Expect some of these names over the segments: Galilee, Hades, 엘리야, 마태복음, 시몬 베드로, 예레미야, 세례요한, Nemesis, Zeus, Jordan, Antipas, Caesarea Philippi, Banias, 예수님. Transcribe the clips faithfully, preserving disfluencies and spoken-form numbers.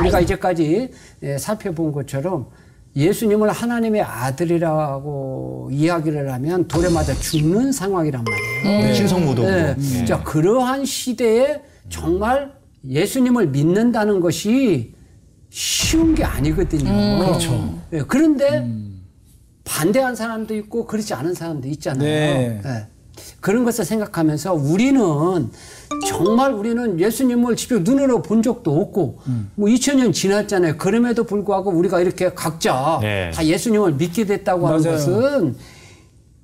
우리가 이제까지 살펴본 것처럼 예수님을 하나님의 아들이라고 이야기를 하면 돌에 맞아 죽는 상황이란 말이에요. 신성모독. 네. 네. 네. 자, 그러한 시대에 정말 예수님을 믿는다는 것이 쉬운 게 아니거든요. 음. 그렇죠. 네. 그런데 음. 반대한 사람도 있고 그렇지 않은 사람도 있잖아요. 네. 네. 그런 것을 생각하면서 우리는 정말 우리는 예수님을 직접 눈으로 본 적도 없고 음. 뭐 이천 년 지났잖아요. 그럼에도 불구하고 우리가 이렇게 각자 네. 다 예수님을 믿게 됐다고 맞아요. 하는 것은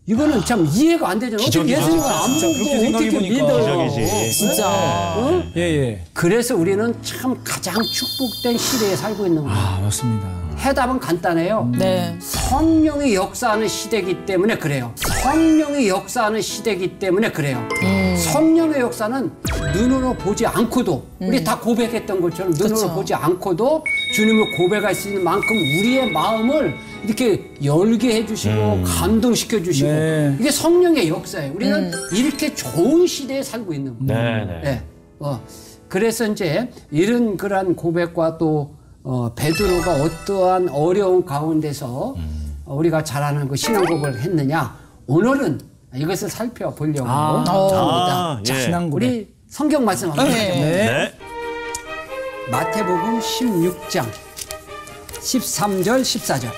이거는 아. 참 이해가 안 되잖아요. 어떻게 예수님을 안 믿고 어떻게 믿어요. 기적이지. 진짜. 네. 응? 예, 예. 그래서 우리는 참 가장 축복된 시대에 살고 있는 거예요. 아, 맞습니다. 해답은 간단해요. 네. 성령이 역사하는 시대이기 때문에 그래요. 성령이 역사하는 시대이기 때문에 그래요. 음. 성령의 역사는 눈으로 보지 않고도 음. 우리 다 고백했던 것처럼 눈으로 그쵸. 보지 않고도 주님을 고백할 수 있는 만큼 우리의 마음을 이렇게 열게 해주시고 음. 감동시켜 주시고 네. 이게 성령의 역사예요. 우리는 음. 이렇게 좋은 시대에 살고 있는 거예요. 네, 네. 네. 어. 그래서 이제 이런 그런 고백과 또 어, 베드로가 어떠한 어려운 가운데서 음. 우리가 잘하는 그 신앙 고백을 했느냐 오늘은 이것을 살펴보려고 아, 합니다. 아, 예. 우리 성경 말씀 한번 해볼까요? 네. 네. 네. 마태복음 십육 장 십삼 절 십사 절.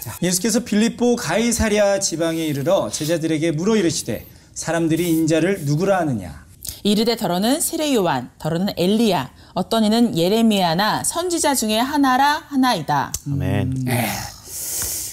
자. 예수께서 빌립보 가이사랴 지방에 이르러 제자들에게 물어 이르시되 사람들이 인자를 누구라 하느냐. 이르되 더러는 세례요한, 더러는 엘리야, 어떤 이는 예레미야나 선지자 중에 하나라 하나이다. 아멘. 음.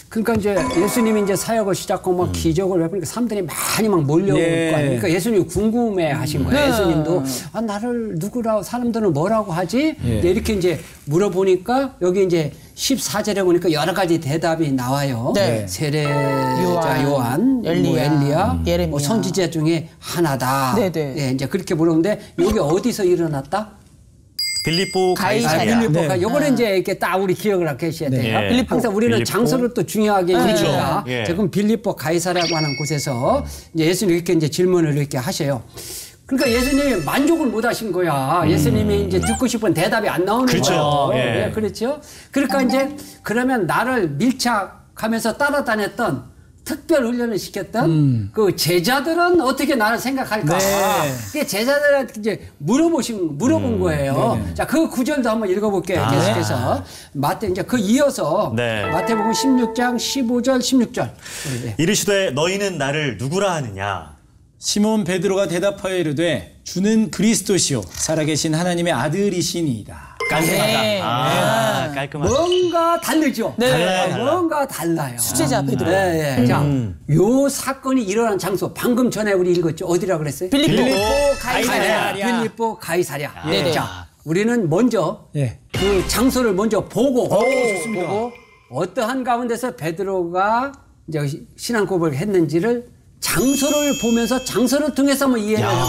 그러니까 이제 예수님이 이제 사역을 시작하고 막 음. 기적을 해보니까 사람들이 많이 막 몰려올 예. 거 아닙니까? 예수님이 궁금해하신 거예요. 음. 예수님도 아 나를 누구라고 사람들은 뭐라고 하지? 예. 이렇게 이제 물어보니까 여기 이제 십사 절에 보니까 여러 가지 대답이 나와요. 네. 세례자 요한, 요한 엘리야, 뭐 엘리야 예레미야. 뭐 선지자 중에 하나다. 네네. 예, 이제 그렇게 물었는데 여기 어디서 일어났다? 빌립보 가이사랴. 빌립보 가. 요거는 이제 이렇게 딱 우리 기억을 하셔야 돼요. 네. 빌립보. 항상 우리는 빌립보. 장소를 또 중요하게 얘기합니다. 네. 그렇죠. 지금 빌립보 가이사랴라고 하는 곳에서 이제 예수님 이렇게 이제 질문을 이렇게 하셔요. 그러니까 예수님이 만족을 못 하신 거야. 음. 예수님이 이제 듣고 싶은 대답이 안 나오는 그렇죠. 거예요. 예. 네, 그렇죠. 그러니까 이제 그러면 나를 밀착하면서 따라다녔던 특별 훈련을 시켰던 음. 그 제자들은 어떻게 나를 생각할까? 네. 그게 제자들한테 이제 물어보신 물어본 음. 거예요. 네네. 자, 그 구절도 한번 읽어볼게요. 아. 계속해서 마태 이제 그 이어서 네. 마태복음 십육 장 십오 절 십육 절 네. 이르시되 너희는 나를 누구라 하느냐? 시몬 베드로가 대답하여 이르되 주는 그리스도시요 살아계신 하나님의 아들이시니이다. 깔끔하다. 네. 아, 네. 깔끔하다. 뭔가 다르죠. 네. 달라요, 뭔가 달라요. 수제자 베드로. 네, 네. 자, 음. 요 사건이 일어난 장소 방금 전에 우리 읽었죠. 어디라 그랬어요? 빌립보 가이사랴. 빌립보 가이사랴. 아, 네. 자, 우리는 먼저 네. 그 장소를 먼저 보고, 오, 보고 어떠한 가운데서 베드로가 이제 신앙 고백을 했는지를 장소를 보면서 장소를 통해서 한번 이해를 해보자.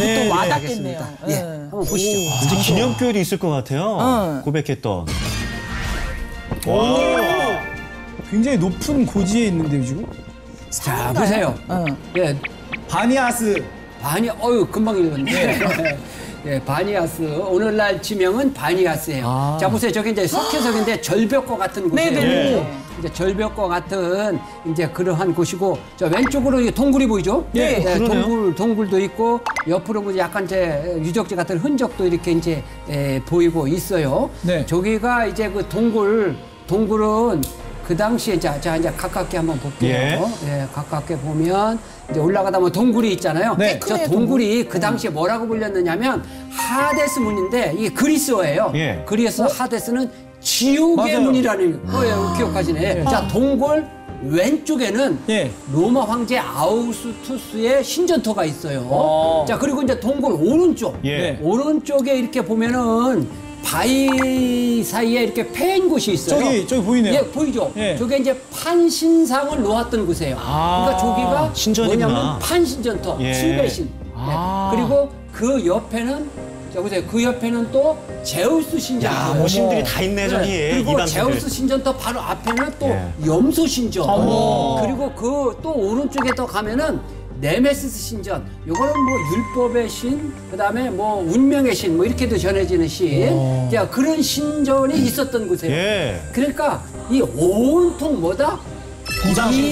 네, 또 와닿겠네요. 네. 예, 한번 보시죠. 오, 이제 기념교회도 있을 것 같아요. 어. 고백했던. 오. 오. 굉장히 높은 고지에 있는데요, 지금. 자, 보세요. 어. 예, 바니아스. 바니, 어유 금방 읽었네. 예, 바니아스. 오늘날 지명은 바니아스예요. 아. 자, 보세요. 저기 이제 석회석인데 절벽과 같은 곳이에요. 네네. 예. 이제 절벽과 같은 이제 그러한 곳이고, 저 왼쪽으로 이 동굴이 보이죠? 예. 네, 동굴 동굴도 있고 옆으로 약간 이제 유적지 같은 흔적도 이렇게 이제 에, 보이고 있어요. 네. 저기가 이제 그 동굴 동굴은 그 당시에 자, 자 이제 가깝게 한번 볼게요. 예. 예, 가깝게 보면 이제 올라가다 보면 동굴이 있잖아요. 네. 저 동굴이 그 당시에 뭐라고 불렸느냐면 하데스 문인데 이게 그리스어예요. 예. 그리스 어? 하데스는 지옥의 맞아요. 문이라는 거예요. 기억하시네. 네. 자, 동굴 왼쪽에는 네. 로마 황제 아우구스투스의 신전토가 있어요. 오. 자, 그리고 이제 동굴 오른쪽, 예. 오른쪽에 이렇게 보면은 바위 사이에 이렇게 패인 곳이 있어요. 저기, 저기 보이네요. 예, 보이죠? 예. 저게 이제 판신상을 놓았던 곳이에요. 아. 그러니까 저기가 신전이구나. 뭐냐면 판신전토, 예. 칠배신. 아. 예. 그리고 그 옆에는 자 보세요. 그 옆에는 또 제우스 신전. 야, 뭐 신들이 다 있네 저기에. 그리고 이방신들. 제우스 신전터 바로 앞에는 또 예. 염소 신전. 어머. 그리고 그 또 오른쪽에 더 가면은 네메시스 신전, 요거는 뭐 율법의 신, 그 다음에 뭐 운명의 신, 뭐 이렇게도 전해지는 신, 오. 야 그런 신전이 있었던 곳이에요. 예. 그러니까 이 온통 뭐다?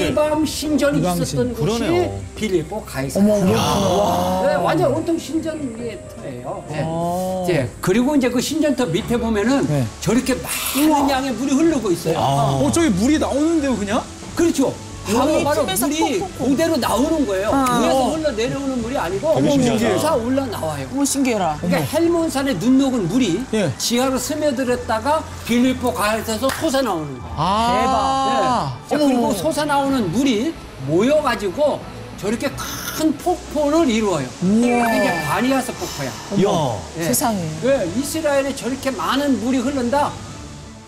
이방 신전이 이방신. 있었던 곳이 그러네요. 빌립보 가이사랴. 네, 완전 온통 신전터예요. 네. 네. 그리고 이제 그 신전터 밑에 보면은 네. 저렇게 많은 양의 물이 흐르고 있어요. 아. 어, 저기 물이 나오는데요, 그냥? 그렇죠. 바로 바로 물이 그대로 나오는 거예요. 아. 위에서 흘러 내려오는 물이 아니고 솟아 올라 나와요. 어머 신기해라. 그러니까 헬몬산의 눈 녹은 물이 예. 지하로 스며들었다가 빌립보 가이사랴에서 솟아 나오는 거예요. 아. 대박. 네. 자, 그리고 솟아 나오는 물이 모여가지고 저렇게 큰 폭포를 이루어요. 이게 바니아스 폭포야. 어머. 네. 세상에. 네. 이스라엘에 저렇게 많은 물이 흐른다.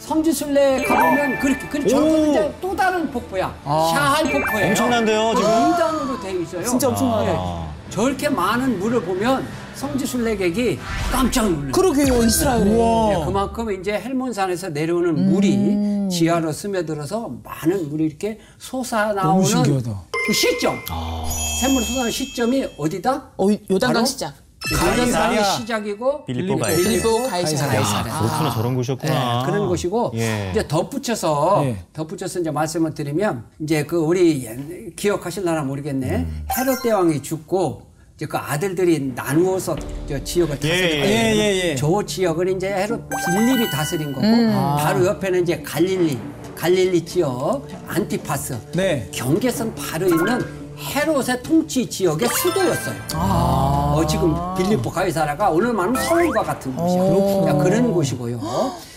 성지순례 가보면 그렇게, 그렇게 저렇게 이제 또 다른 폭포야. 아. 샤할 폭포예요. 엄청난데요, 지금? 이 단으로 되어 있어요. 진짜 엄청나요. 아. 네. 저렇게 많은 물을 보면 성지순례객이 깜짝 놀라요. 그러게요, 이스라엘. 네, 그만큼 이제 헬몬산에서 내려오는 음. 물이 지하로 스며들어서 많은 물이 이렇게 솟아나오는 그 시점. 아. 샘물 솟아나는 시점이 어디다? 어, 요단강 시작. 가이사랴의 시작이고 빌립보 가이사랴. 그렇구나, 저런 곳이었구나. 네, 그런 곳이고 예. 이제 덧붙여서 예. 덧붙여서 이제 말씀을 드리면 이제 그 우리 기억하실라나 모르겠네. 음. 헤롯 대왕이 죽고 이제 그 아들들이 나누어서 저 지역을 다스린 거예요. 예, 예, 예. 저 지역을 이제 헤롯 빌립이 다스린 거고 음. 바로 옆에는 이제 갈릴리 갈릴리 지역 안티파스 네. 경계선 바로 있는. 헤롯의 통치 지역의 수도였어요. 아 어, 지금 빌립보 가이사랴가 오늘만은 서울과 같은 곳이에요. 아 그런 곳이고요.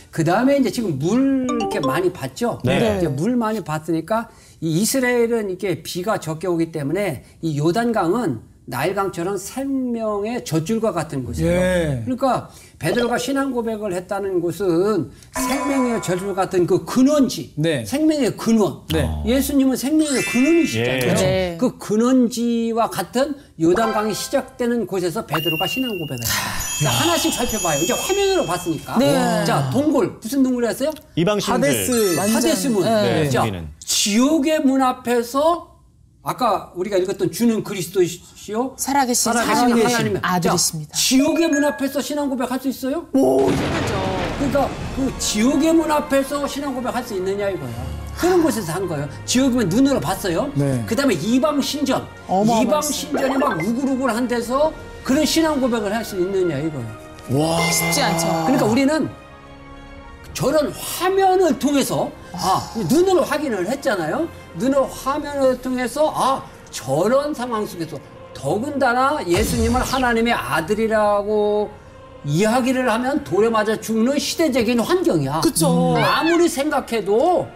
그 다음에 이제 지금 물 이렇게 많이 봤죠? 네. 이제 물 많이 봤으니까 이 이스라엘은 이렇게 비가 적게 오기 때문에 이 요단강은 나일강처럼 생명의 젖줄과 같은 곳이에요. 예. 그러니까 베드로가 신앙 고백을 했다는 곳은 생명의 젖줄 같은 그 근원지, 네. 생명의 근원. 네. 예수님은 생명의 근원이시잖아요. 예. 그 근원지와 같은 요단강이 시작되는 곳에서 베드로가 신앙 고백을 했어요. 하나씩 살펴봐요. 이제 화면으로 봤으니까. 네. 자, 동굴. 무슨 동굴이었어요? 이방신들. 하데스. 하데스 문. 네. 자, 지옥의 문 앞에서 아까 우리가 읽었던 주는 그리스도시요 살아계신 하나님의 아들이십니다. 지옥의 문 앞에서 신앙 고백할 수 있어요? 오, 이거죠. 그러니까 그 지옥의 문 앞에서 신앙 고백할 수 있느냐 이거야. 그런 곳에서 한 거예요. 지옥이면 눈으로 봤어요. 네. 그다음에 이방 신전, 이방 신전이 막 우글우글한 데서 그런 신앙 고백을 할 수 있느냐 이거예요. 와, 쉽지 않죠. 그러니까 우리는 저런 화면을 통해서 아 눈으로 확인을 했잖아요. 눈으로 화면을 통해서 아 저런 상황 속에서 더군다나 예수님을 하나님의 아들이라고 이야기를 하면 돌에 맞아 죽는 시대적인 환경이야. 그쵸. 아무리 생각해도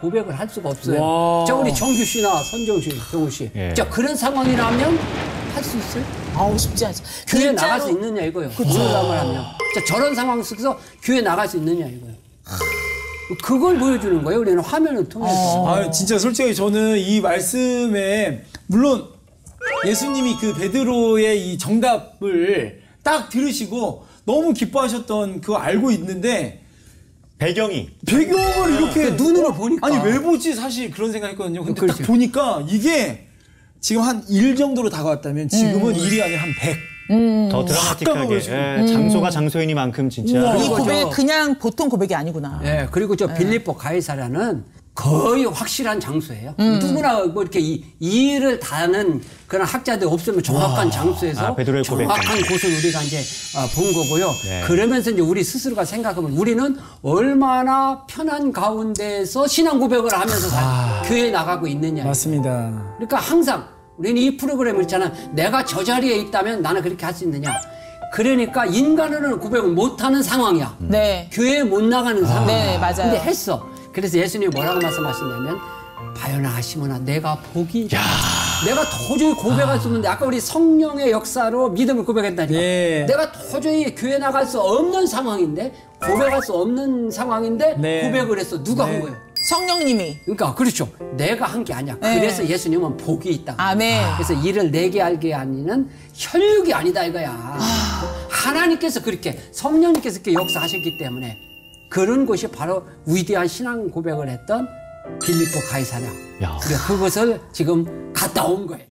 고백을 할 수가 없어요. 와. 자 우리 정규 씨나 선정 씨, 정우 씨, 예. 자 그런 상황이라면 할 수 있어요? 아우 쉽지 않죠. 교회 진짜로... 나갈 수 있느냐 이거예요. 그런 사람을 하면 자 저런 상황 속에서 교회 나갈 수 있느냐 이거예요. 그걸 보여주는 거예요. 우리는 화면을 통해서. 아, 아 진짜 솔직히 저는 이 말씀에 물론 예수님이 그 베드로의 이 정답을 딱 들으시고 너무 기뻐하셨던 그거 알고 있는데 배경이 배경을 이렇게 눈으로 보니까 아니 왜 보지 사실 그런 생각했거든요. 근데 그렇지. 딱 보니까 이게 지금 한 일 정도로 다가왔다면 지금은 음. 일이 아니라 한 백. 음. 더 드라마틱하게 예, 장소가 장소이니만큼 진짜 이 고백이 그냥 보통 고백이 아니구나. 예, 그리고 저 빌립보 가이사랴는 거의 확실한 장소예요. 음. 누구나 뭐 이렇게 이, 이의를 다하는 그런 학자들 없으면 정확한 와. 장소에서 아, 베드로의 정확한 고백. 곳을 우리가 이제 어, 본 거고요. 예. 그러면서 이제 우리 스스로가 생각하면 우리는 얼마나 편한 가운데서 신앙 고백을 하면서 아. 교회에 나가고 있느냐. 맞습니다. 그러니까 항상. 우리는 이 프로그램을 있잖아. 내가 저 자리에 있다면 나는 그렇게 할 수 있느냐. 그러니까 인간으로는 고백을 못하는 상황이야. 네. 교회에 못 나가는 상황. 아. 네, 맞아요. 근데 했어. 그래서 예수님이 뭐라고 말씀하시냐면 바요나 하시모나 내가 복이 야. 내가 도저히 고백할 아. 수 없는데 아까 우리 성령의 역사로 믿음을 고백했다니까. 예. 내가 도저히 교회 나갈 수 없는 상황인데 고백할 수 없는 상황인데 네. 고백을 했어. 누가 네. 한 거예요? 성령님이. 그러니까 그렇죠. 내가 한 게 아니야. 네. 그래서 예수님은 복이 있다. 아멘. 네. 그래서 이를 내게 알게 아니는 혈육이 아니다 이거야. 아. 하나님께서 그렇게 성령님께서 그렇게 역사하셨기 때문에 그런 것이 바로 위대한 신앙 고백을 했던 빌립보 가이사랴. 그래서 그것을 지금 갔다 온 거예요.